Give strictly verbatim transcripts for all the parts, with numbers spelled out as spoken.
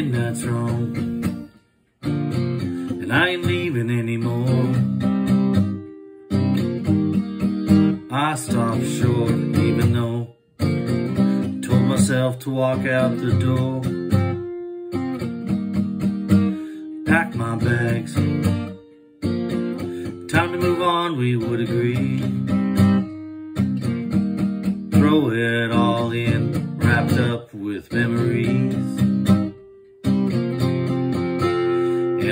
and that's wrong, and I ain't leaving anymore. I stopped short even though I told myself to walk out the door. Pack my bags, time to move on, we would agree. Throw it all in, wrapped up with memories.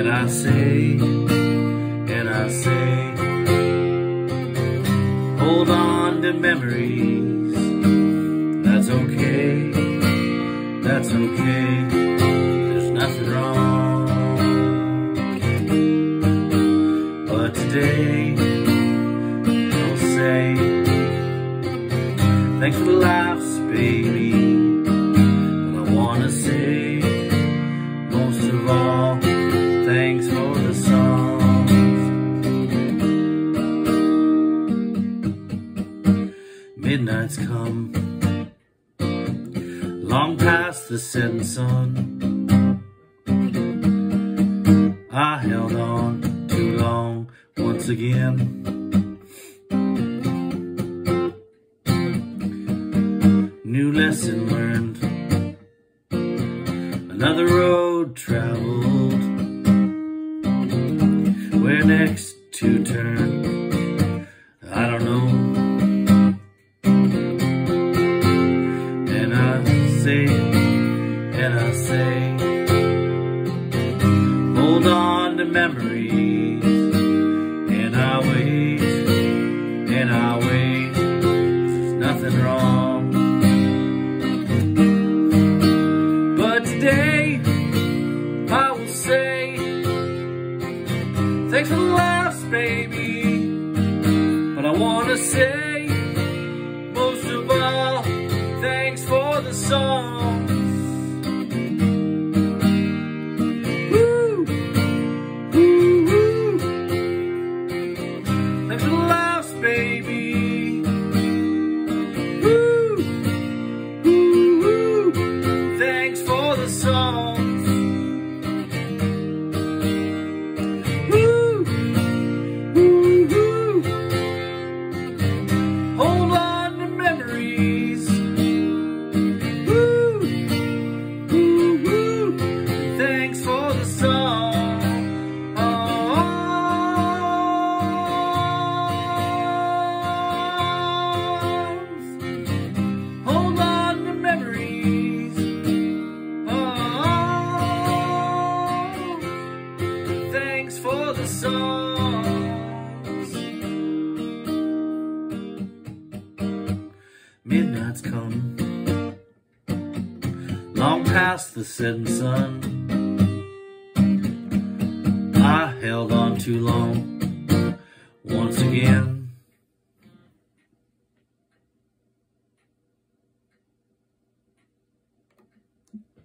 And I say, and I say, hold on to memories. That's okay, that's okay, there's nothing wrong. But today, I'll say, thanks for the laughs, baby. And I wanna say, most of all, thanks for the songs. Midnight's come, long past the setting sun. I held on too long once again. New lesson learned, another road traveled. Where next to turn, I don't know. And I say, and I say, hold on to memories. And I wait, and I wait, there's nothing wrong. Today, I will say, thanks for the laughs, baby. But I wanna say, most of all, thanks for the songs. Woo! Woo, woo. Thanks for the laughs, baby. Songs. Woo, woo, woo. Hold on to memories. Woo, woo, woo. Thanks for the song. Oh, oh, oh. Hold on to memories. For the songs. Midnight's come, long past the setting sun. I held on too long once again.